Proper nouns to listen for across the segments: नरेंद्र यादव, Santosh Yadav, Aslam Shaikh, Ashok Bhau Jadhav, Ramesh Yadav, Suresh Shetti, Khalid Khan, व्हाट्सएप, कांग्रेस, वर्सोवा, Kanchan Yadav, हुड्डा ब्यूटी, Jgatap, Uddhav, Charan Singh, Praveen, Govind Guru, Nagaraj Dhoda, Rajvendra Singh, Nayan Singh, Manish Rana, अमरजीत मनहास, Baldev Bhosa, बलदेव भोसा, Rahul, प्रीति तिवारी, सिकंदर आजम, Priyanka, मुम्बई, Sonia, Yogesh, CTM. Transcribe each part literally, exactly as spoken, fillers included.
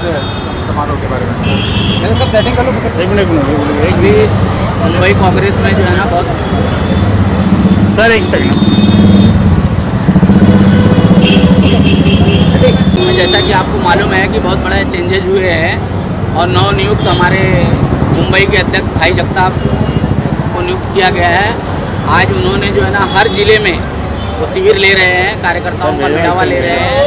से समारोह के बारे में मैंने सब सेटिंग कर लो एक मिनट एक भी मुंबई कांग्रेस में जो है ना बहुत सर एक सेकंड जैसा कि आपको मालूम है कि बहुत बड़े चेंजेज हुए हैं और नवनियुक्त हमारे मुंबई के अध्यक्ष भाई जगताप को नियुक्त किया गया है। आज उन्होंने जो है ना हर जिले में वो शिविर ले रहे हैं, कार्यकर्ताओं का मिटावा ले रहे हैं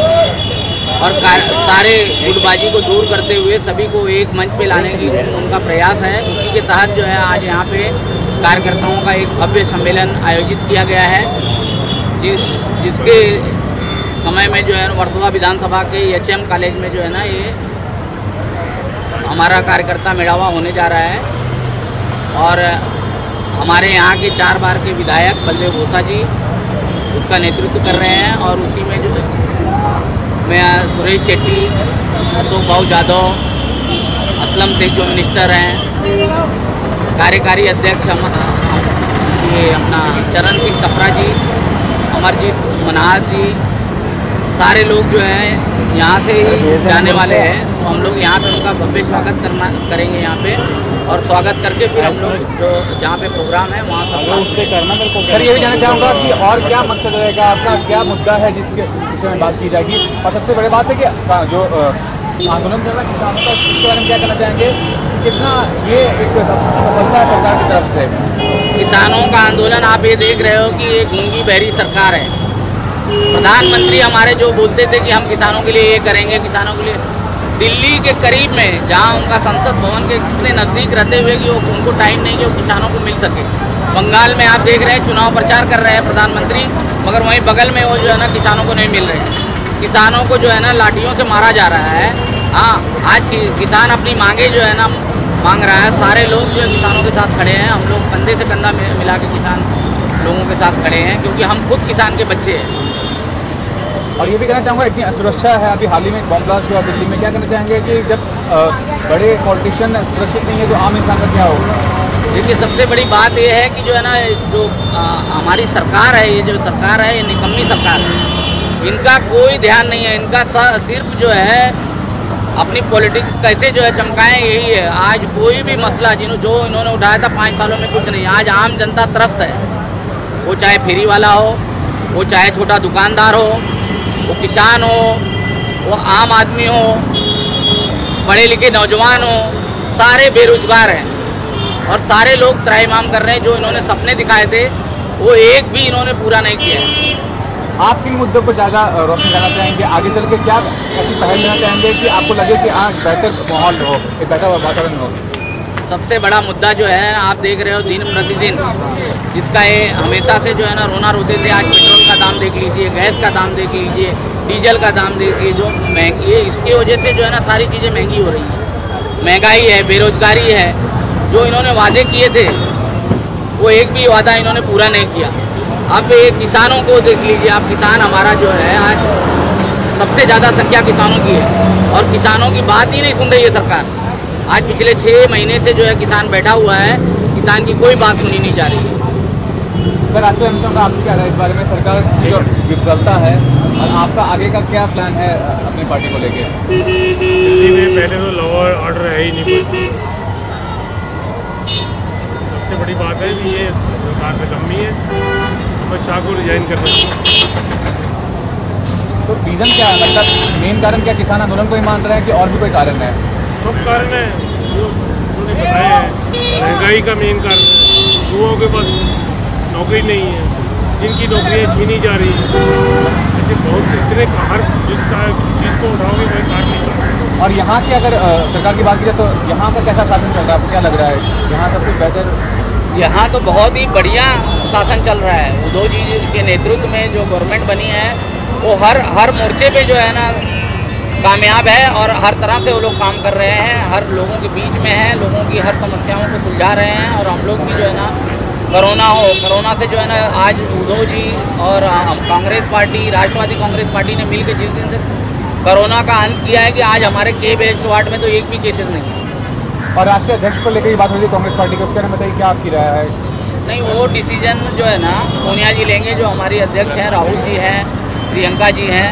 और सारे गुटबाजी को दूर करते हुए सभी को एक मंच पे लाने की उनका प्रयास है। उसी के तहत जो है आज यहाँ पे कार्यकर्ताओं का एक भव्य सम्मेलन आयोजित किया गया है जि, जिसके समय में जो है वर्सोवा विधानसभा के एच एम कॉलेज में जो है ना ये हमारा कार्यकर्ता मिटावा होने जा रहा है। और हमारे यहाँ के चार बार के विधायक बलदेव भोसा जी उसका नेतृत्व कर रहे हैं और उसी में जो मैं सुरेश शेट्टी, अशोक भाऊ जाधव, असलम शेख जो मिनिस्टर हैं, कार्यकारी अध्यक्ष ये अपना चरण सिंह सप्रा जी, अमरजीत मनहास जी, सारे लोग जो हैं यहाँ से ही जाने वाले हैं। तो हम लोग यहाँ पर उनका भव्य स्वागत करना करेंगे यहाँ पे और स्वागत करके फिर हम लोग जो जहाँ पे प्रोग्राम है वहाँ सब लोग उससे करना। बिल्कुल सर, ये भी जानना चाहूँगा कि और क्या मकसद रहेगा आपका, क्या मुद्दा है जिसके विषय में बात की जाएगी और सबसे बड़ी बात है कि जो आंदोलन चल रहा है किसानों का उसके बारे में क्या करना चाहेंगे, कितना ये एक सफलता है सरकार की तरफ से किसानों का आंदोलन। आप ये देख रहे हो कि ये गूंगी बहरी सरकार है। प्रधानमंत्री हमारे जो बोलते थे कि हम किसानों के लिए ये करेंगे, किसानों के लिए दिल्ली के करीब में जहां उनका संसद भवन के कितने नज़दीक रहते हुए कि वो उनको टाइम नहीं कि वो किसानों को मिल सके। बंगाल में आप देख रहे हैं चुनाव प्रचार कर रहे हैं प्रधानमंत्री, मगर वहीं बगल में वो जो है ना किसानों को नहीं मिल रहे, किसानों को जो है ना लाठियों से मारा जा रहा है। हाँ, आज कि, किसान अपनी मांगे जो है ना मांग रहा है। सारे लोग जो है किसानों के साथ खड़े हैं, हम लोग कंधे से कंधा मिला के किसान लोगों के साथ खड़े हैं क्योंकि हम खुद किसान के बच्चे हैं। और ये भी कहना चाहूँगा इतनी असुरक्षा है, अभी हाल ही में बॉम्ब ब्लास्ट हुआ दिल्ली में, क्या कहना चाहेंगे कि जब बड़े पॉलिटिशियन सुरक्षित नहीं है तो आम इंसान का क्या होगा। देखिए, सबसे बड़ी बात यह है कि जो है ना जो आ, हमारी सरकार है, ये जो सरकार है ये निकम्मी सरकार है, इनका कोई ध्यान नहीं है। इनका सिर्फ जो है अपनी पॉलिटिक्स कैसे जो है चमकाएँ यही है। आज कोई भी मसला जिन जो इन्होंने उठाया था पाँच सालों में कुछ नहीं, आज आम जनता त्रस्त है। वो चाहे फेरी वाला हो, वो चाहे छोटा दुकानदार हो, वो किसान हो, वो आम आदमी हो, पढ़े लिखे नौजवान हो, सारे बेरोजगार हैं और सारे लोग त्राहिमाम कर रहे हैं। जो इन्होंने सपने दिखाए थे वो एक भी इन्होंने पूरा नहीं किया। आप किन मुद्दों को ज़्यादा रोशनी करना चाहेंगे, आगे चल के क्या ऐसी पहल लेना चाहेंगे कि आपको लगे कि हाँ बेहतर माहौल हो, एक बेहतर वातावरण हो। सबसे बड़ा मुद्दा जो है आप देख रहे हो दिन प्रतिदिन जिसका ये हमेशा से जो है ना रोना रोते थे, आज पेट्रोल का दाम देख लीजिए, गैस का दाम देख लीजिए, डीजल का दाम देख लीजिए, जो महंगी है इसकी वजह से जो है ना सारी चीज़ें महंगी हो रही है। महंगाई है, बेरोजगारी है, जो इन्होंने वादे किए थे वो एक भी वादा इन्होंने पूरा नहीं किया। अब ये किसानों को देख लीजिए, आप किसान हमारा जो है आज सबसे ज़्यादा संख्या किसानों की है और किसानों की बात ही नहीं सुन रही है सरकार। आज पिछले छः महीने से जो है किसान बैठा हुआ है, किसान की कोई बात सुनी नहीं जा रही है। सर, आज आपकी क्या राय इस बारे में, सरकार की जो विफलता है और आपका आगे का क्या प्लान है अपनी पार्टी को लेके। दिल्ली में पहले तो लॉ और ऑर्डर है ही नहीं, सबसे बड़ी बात है कि ये सरकार में कमी है, बस शाह को रिजाइन करना चाहिए। तो रीज़न क्या है, मतलब मेन कारण क्या किसान आंदोलन को ही मान रहे हैं कि और भी कोई कारण है। सब कारण है जो उन्होंने बताया है, महंगाई का मेन कारण है, युवाओं के पास नौकरी नहीं है, जिनकी नौकरियां छीनी जा रही है, ऐसे बहुत से इतने हर जिसका चीज़ को उठाओगे वही कारण नहीं। और यहाँ की अगर आ, सरकार की बात की जाए तो यहाँ का कैसा शासन चल रहा है, आपको क्या लग रहा है यहाँ सब कुछ बेहतर। यहाँ तो बहुत ही बढ़िया शासन चल रहा है। उद्धव जी के नेतृत्व में जो गवर्नमेंट बनी है वो हर हर मोर्चे पर जो है ना कामयाब है और हर तरह से वो लोग काम कर रहे हैं, हर लोगों के बीच में है, लोगों की हर समस्याओं को सुलझा रहे हैं। और हम लोग भी जो है ना कोरोना हो, कोरोना से जो है ना आज उद्धव जी और कांग्रेस पार्टी, राष्ट्रवादी कांग्रेस पार्टी ने मिलकर जिस दिन से कोरोना का अंत किया है कि आज हमारे के बेस्ट वार्ड में तो एक भी केसेस नहीं है। और राष्ट्रीय अध्यक्ष को लेकर बात हो रही है कांग्रेस पार्टी को, उसके बारे में बताइए क्या आपकी राय है। नहीं, वो डिसीजन जो है ना सोनिया जी लेंगे, जो हमारी अध्यक्ष हैं, राहुल जी हैं, प्रियंका जी हैं,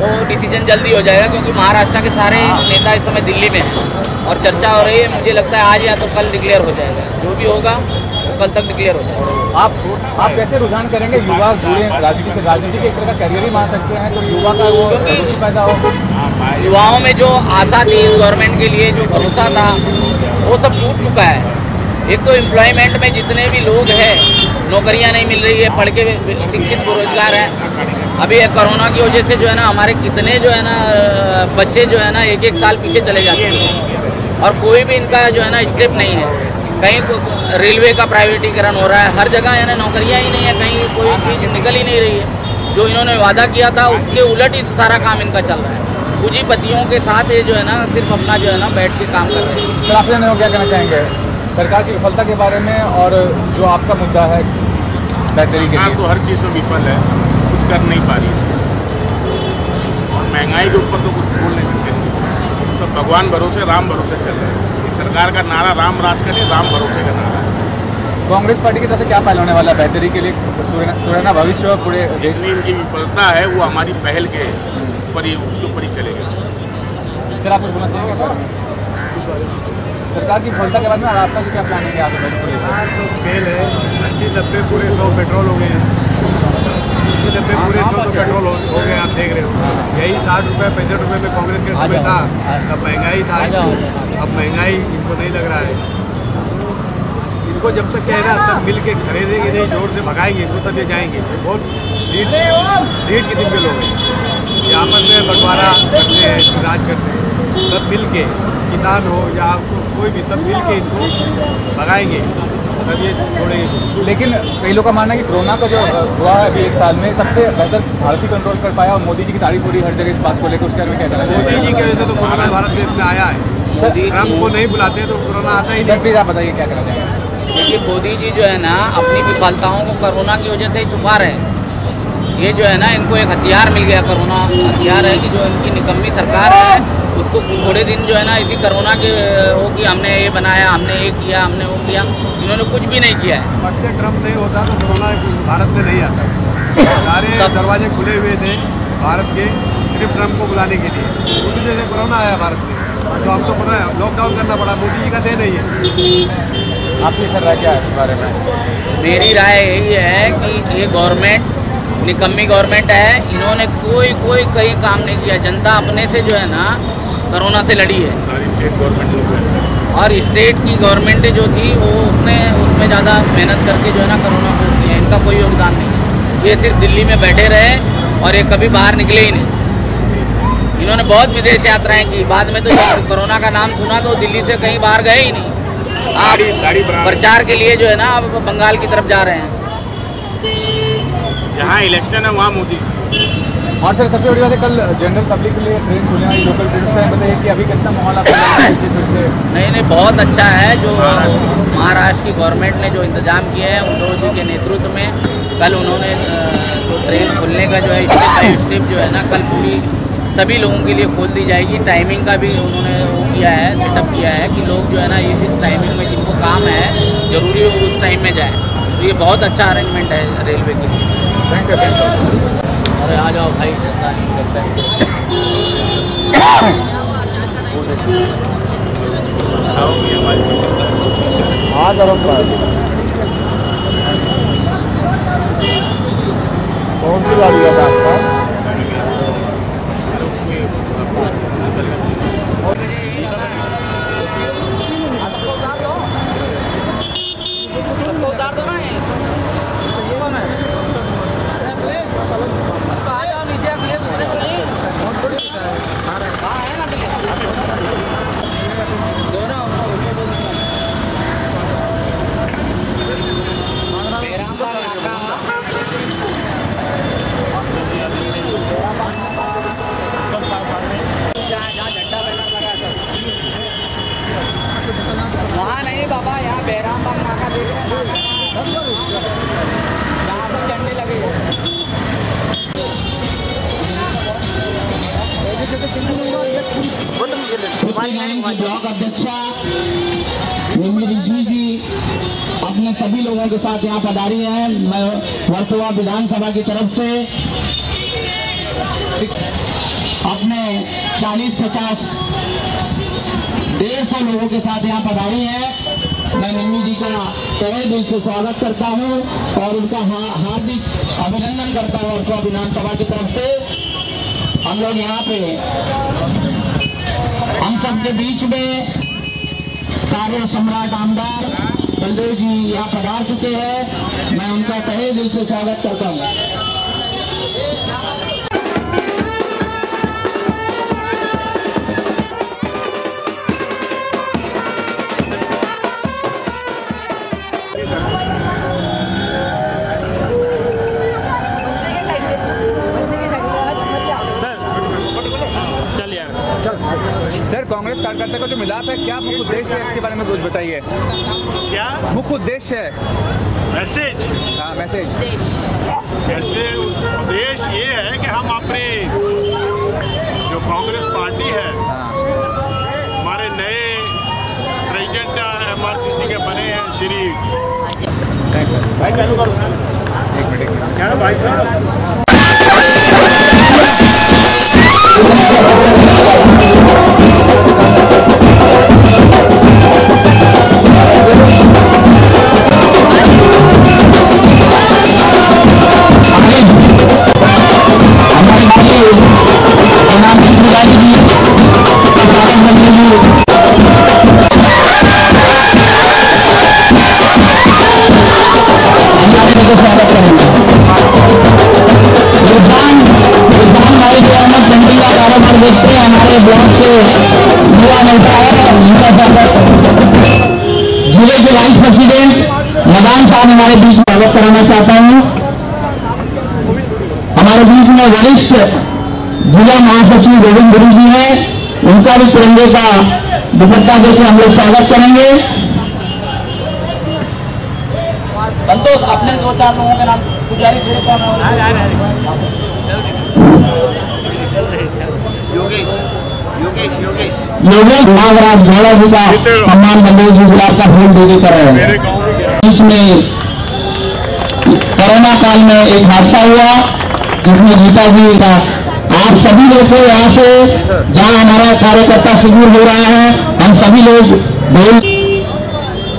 तो डिसीजन जल्दी हो जाएगा, क्योंकि महाराष्ट्र के सारे नेता इस समय दिल्ली में हैं और चर्चा हो रही है। मुझे लगता है आज या तो कल डिक्लेयर हो जाएगा, जो भी होगा तो कल तक डिक्लेयर हो जाएगा। आप आप कैसे रुझान करेंगे? युवा जुड़े राजनीति से, राजनीति के एक तरह का कैरियर ही मान सकते हैं, तो युवा का वो क्योंकि पैदा हो, युवाओं में जो आशा थी इस गवर्नमेंट के लिए, जो भरोसा था, वो सब टूट चुका है। एक तो एम्प्लॉयमेंट में जितने भी लोग हैं, नौकरियां नहीं मिल रही है, पढ़ के शिक्षित बेरोजगार हैं। अभी कोरोना की वजह से जो है ना हमारे कितने जो है ना बच्चे जो है ना एक एक साल पीछे चले जाते हैं और कोई भी इनका जो है ना स्टेप नहीं है। कहीं रेलवे का प्राइवेटीकरण हो रहा है, हर जगह है ना नौकरियाँ ही नहीं है, कहीं कोई चीज़ निकल ही नहीं रही है। जो इन्होंने वादा किया था उसके उलट ही सारा काम इनका चल रहा है। पूंजीपतियों के साथ ये जो है ना सिर्फ अपना जो है ना बैठ के काम कर रहे हैं। तो आप क्या कहना चाहेंगे सरकार की विफलता के बारे में, और जो आपका मुद्दा है बेहतरी के लिए? तो हर चीज़ में विफल है, कुछ कर नहीं पा रही है, और महंगाई के ऊपर तो कुछ बोल नहीं सकते। सब भगवान भरोसे, राम भरोसे चल रहे हैं। ये सरकार का नारा राम राज का नहीं, राम भरोसे का नारा है। कांग्रेस पार्टी की तरफ से क्या पहल होने वाला है बेहतरी के लिए, सुनहरा भविष्य पूरे देश में? इनकी विफलता है वो हमारी पहल के ऊपर ही, उसके ऊपर ही चलेगी। सर आप कुछ बोलना चाहेंगे सरकार की भूमिका के बारे में? आपका क्या प्लान है यहाँ पे? खेल है, अस्सी डब्बे पूरे सौ पेट्रोल हो गए हैं, अस्सी डब्बे पूरे सौ पेट्रोल हो गए, आप देख रहे हो। यही साठ रुपये पैंसठ रुपये में कांग्रेस के समय था, तब महंगाई था, अब महंगाई इनको नहीं लग रहा है। इनको जब तक कह रहा तब मिल के खरीदेंगे नहीं, जोर से भगाएंगे इनको, तब ये जाएंगे। बहुत लीड लीड के दिन के लोग हैं, आपस में बंटवारा करते हैं, राज करते हैं। सब मिल के किसान हो या आपको कोई भी, सब मिल के इनको भगाएंगे, तब ये छोड़ेंगे। लेकिन कई लोग का मानना है कि कोरोना का जो हुआ है अभी एक साल में, सबसे बेहतर भारत ही कंट्रोल कर पाया, और मोदी जी की तारीफ हो रही हर जगह इस बात को लेकर। उसके बारे में क्या कहना चाहिए? मोदी जी की वजह से तो कोरोना भारत देश में आया है। सर ट्रम्प को नहीं बुलाते तो कोरोना आता ही नहीं। सर प्लीज़ आप बताइए क्या कहना चाहेंगे? क्योंकि मोदी जी जो है ना अपनी विफलताओं को कोरोना की वजह से ही छुपा रहे हैं। ये जो है ना इनको एक हथियार मिल गया, कोरोना हथियार है कि जो इनकी निकम्मी सरकार है उसको थोड़े दिन जो है ना इसी कोरोना के हो कि हमने ये बनाया, हमने ये किया, हमने वो किया, इन्होंने कुछ भी नहीं किया है। फर्स्ट ट्रम्प नहीं होता तो कोरोना भारत में नहीं आता। सारे दरवाजे खुले हुए थे भारत के सिर्फ ट्रम्प को बुलाने के लिए, उसी जैसे कोरोना आया भारत में, तो आपको पता है लॉकडाउन करना पड़ा, मोदी जी का दे नहीं है। आपकी सर राय क्या है इस बारे में? मेरी राय यही है कि ये गवर्नमेंट निकम्मी गवर्नमेंट है, इन्होंने कोई कोई कहीं काम नहीं किया। जनता अपने से जो है ना कोरोना से लड़ी है, स्टेट गवर्नमेंट और स्टेट की गवर्नमेंट जो थी वो उसने उसमें ज़्यादा मेहनत करके जो है ना कोरोना को किया, इनका कोई योगदान नहीं। ये सिर्फ दिल्ली में बैठे रहे और ये कभी बाहर निकले ही नहीं। इन्होंने बहुत विदेश यात्राएँ की, बाद में तो कोरोना का नाम सुना तो दिल्ली से कहीं बाहर गए ही नहीं। आप प्रचार के लिए जो है ना आप बंगाल की तरफ जा रहे हैं, जहाँ इलेक्शन है वहाँ मोदी। और सर सबसे बड़ी बात है, कल जनरल पब्लिक के लिए ट्रेन खुले, लोकल ट्रेन का बताइए कि अभी कितना माहौल आपको फिर से? नहीं नहीं बहुत अच्छा है। जो महाराष्ट्र की गवर्नमेंट ने जो इंतजाम किया है उद्धव जी के नेतृत्व में, कल उन्होंने जो ट्रेन खुलने का जो है स्टेप बाई स्टेप जो है ना कल पूरी सभी लोगों के लिए खोल दी जाएगी। टाइमिंग का भी उन्होंने वो किया है, सेटअप किया है कि लोग जो है ना इस इस टाइमिंग में जिनको काम है ज़रूरी हो उस टाइम में जाएँ, तो ये बहुत अच्छा अरेंजमेंट है रेलवे के लिए। Thank you thank you. अरे आ जाओ भाई, चिंता नहीं करता है। आ जाओ कौन सी गाड़ी है आपका? सभी लोगों के साथ यहाँ पधारी हैं। मैं वर्सोवा विधानसभा की तरफ से में चालीस पचास डेढ़ सौ लोगों के साथ यहाँ पधारी है। मैं नन्नी जी का तहे दिल से स्वागत करता हूँ और उनका हार्दिक अभिनंदन करता हूँ वर्सोवा विधानसभा की तरफ से। हम लोग यहाँ पे हम सबके बीच में कार्य सम्राट आमदार बलदेव जी यहाँ पधार चुके हैं, मैं उनका तहे दिल से स्वागत करता हूँ। कांग्रेस कार्यकर्ता का जो मिलाप है, क्या मुख्य उद्देश्य है, इसके बारे में कुछ बताइए। क्या मुख्य उद्देश्य है? मैसेज। हाँ, मैसेज जैसे उद्देश्य ये है कि हम अपने जो कांग्रेस पार्टी है, हमारे नए प्रेसिडेंट एमआरसीसी के बने हैं श्री भाई, चालू करो एक मिनट क्या भाई साहब। हमारे बीच में स्वागत कराना चाहता हूं। हमारे बीच में वरिष्ठ जिला महासचिव गोविंद गुरु जी हैं, उनका भी तिरंगे का दुपट्टा देकर हम लोग स्वागत करेंगे। संतोष, अपने दो चार लोगों के नाम पुजारी दे रहे। योगेश योगेश योगेश योगेश नागराज धोड़ा जी का सम्मान बंदेव जी गुलाब का फूल देकर कर रहे हैं। बीच में कोरोना काल में एक हादसा हुआ जिसमें गीता जी का आप सभी लोग यहाँ से जहाँ हमारा कार्यकर्ता शिविर हो रहा है, हम सभी लोग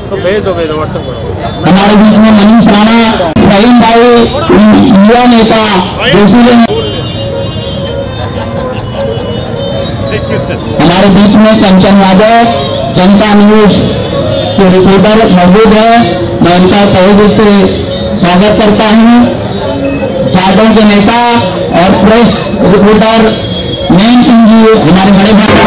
तो भेज दो भेज दो व्हाट्सएप पर। हमारे बीच में मनीष राणा, प्रवीण भाई, युवा नेता जोशीले, हमारे बीच में कंचन यादव, जनता न्यूज के रिपोर्टर मौजूद है, मैं उनका तहे दिल से स्वागत करता हूँ। जादव के नेता और प्रेस रिपोर्टर नयन सिंह जी, हमारे बड़े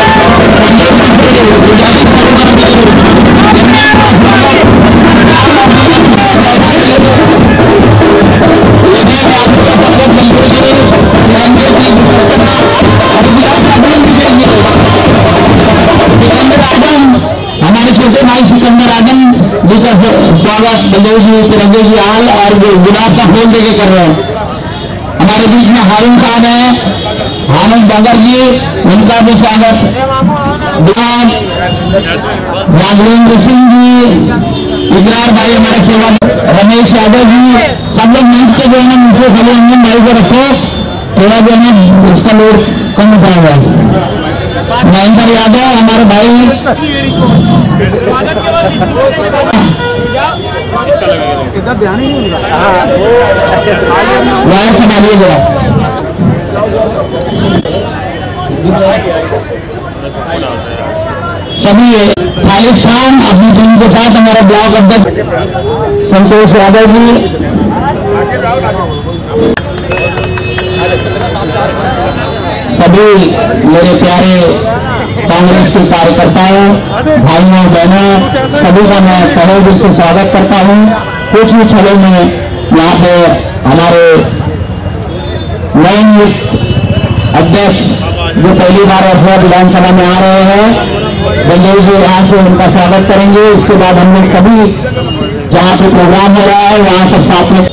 हमारे छोटे भाई सिकंदर आजम जी का स्वागत बलदेव जी तिरंगे की आल और गुलाब का फूल देके कर रहे हैं। हमारे बीच में हारून साहब हैं, हानुम बांदल जी, उनका भी स्वागत। राजवेंद्र सिंह जी, गुजरार भाई हमारे सेवा, रमेश यादव जी, सब लोग मंच के जो है ना नीचे खड़े अंजन भाई को रखो, थोड़ा जो है उसका लोड कम उठाएगा। नरेंद्र यादव हमारे भाई, कितना ध्यान ही नहीं मिला। वायर संभालिए जरा। सभी खालिद खान अपनी टीम के साथ, हमारा ब्लॉक अध्यक्ष संतोष यादव जी, सभी मेरे प्यारे कांग्रेस के कार्यकर्ताओं, भाइयों, बहनों, सभी का मैं तहे दिल से स्वागत करता हूं। कुछ ही क्षणों में यहाँ पे हमारे नए नियुक्त अध्यक्ष जो पहली बार वर्सोवा विधानसभा में आ रहे हैं, बलदेव जी यहाँ से उनका स्वागत करेंगे। इसके बाद हम लोग सभी जहाँ पे प्रोग्राम हो रहा है वहाँ सब साथ में।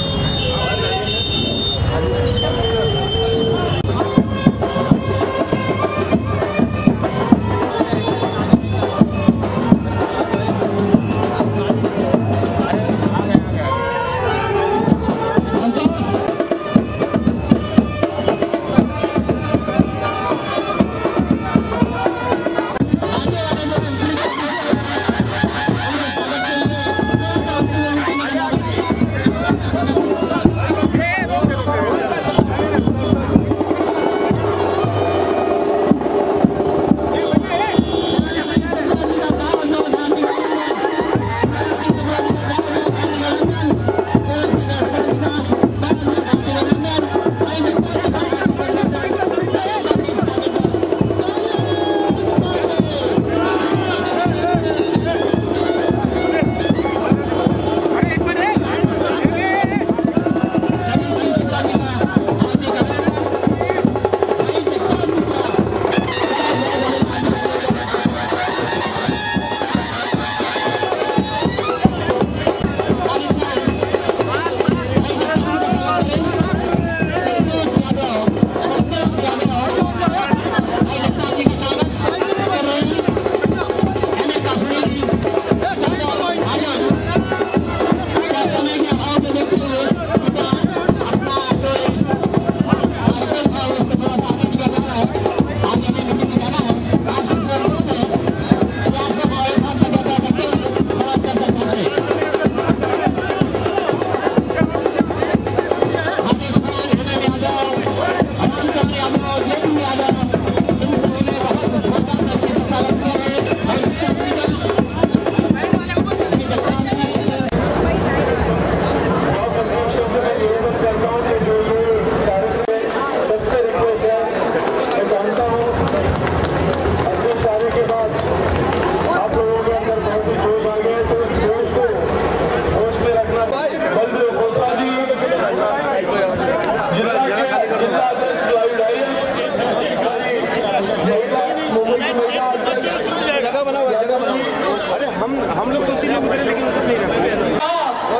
हम हम लोग दो तीन लोग, लेकिन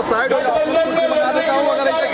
साइड हो जाओ।